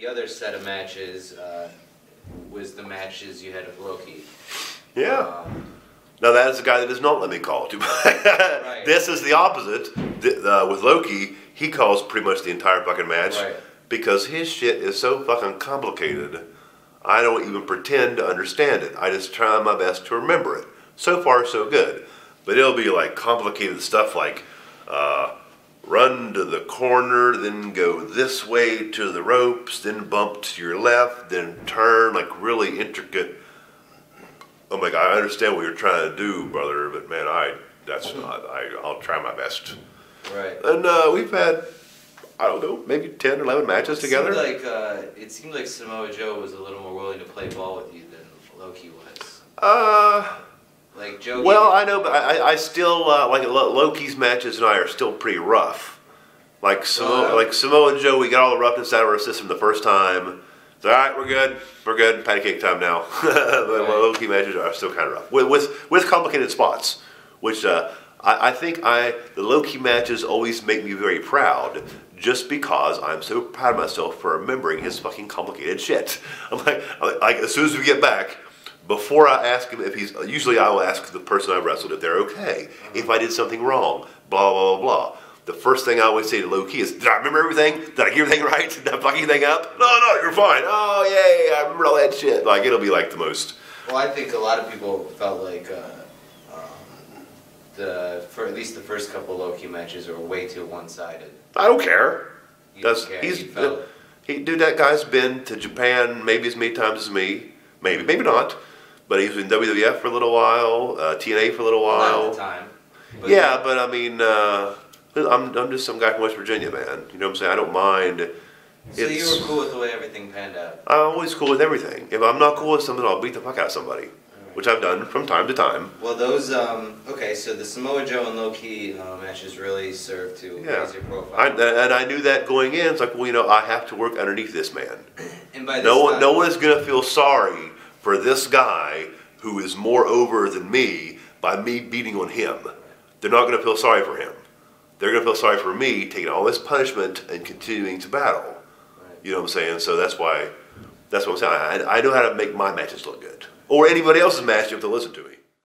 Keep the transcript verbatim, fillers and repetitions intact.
the other set of matches uh, was the matches you had with Low Ki. Yeah. Um, now that is the guy that does not let me call. Right. This is the opposite. The, uh, with Low Ki, he calls pretty much the entire fucking match, right, because his shit is so fucking complicated. I don't even pretend to understand it. I just try my best to remember it. So far, so good. But it'll be like complicated stuff like uh, run to the corner, then go this way to the ropes, then bump to your left, then turn, like really intricate. I'm like, I understand what you're trying to do, brother, but man, I that's not, I, I'll try my best. Right. And uh, we've had, I don't know, maybe ten or eleven matches it together. Seemed like, uh, it seemed like Samoa Joe was a little more willing to play ball with you than Low Ki was. Uh, like Joe. Well, I know, but I, I still uh, like Low Ki's matches, and I are still pretty rough. Like Samoa, uh, like Samoa Joe, we got all the roughness out of our system the first time. It's all right, we're good, we're good. Patty cake time now. The right. Low Ki matches are still kind of rough with with, with complicated spots, which uh, I, I think I the Low Ki matches always make me very proud. Just because I'm so proud of myself for remembering his fucking complicated shit. I'm like, I'm like, as soon as we get back, before I ask him if he's, usually I will ask the person I wrestled if they're okay, if I did something wrong, blah, blah, blah, blah. The first thing I always say to Low Ki is, did I remember everything? Did I get everything right? Did I fuck anything up? No, no, you're fine. Oh, yay, I remember all that shit. Like, it'll be like the most. Well, I think a lot of people felt like, uh, The, for at least the first couple Low Ki matches are way too one-sided. I don't care. You That's, don't care. He's, he, he, dude, that guy's been to Japan maybe as many times as me. Maybe, maybe not. But he was in W W F for a little while, uh, T N A for a little while. Not at the time. But yeah, but I mean, uh, I'm, I'm just some guy from West Virginia, man. You know what I'm saying? I don't mind. So it's, you were cool with the way everything panned out? I'm always cool with everything. If I'm not cool with something, I'll beat the fuck out of somebody. Which I've done from time to time. Well, those, um, okay, so the Samoa Joe and Low Ki uh, matches really serve to yeah. raise your profile. I, and I knew that going in. It's like, well, you know, I have to work underneath this man. And by this no one, time, no one is going to feel sorry for this guy who is more over than me by me beating on him. They're not going to feel sorry for him. They're going to feel sorry for me taking all this punishment and continuing to battle. Right. You know what I'm saying? So that's why, that's what I'm saying. I, I know how to make my matches look good. Or anybody else's match, you have to listen to me.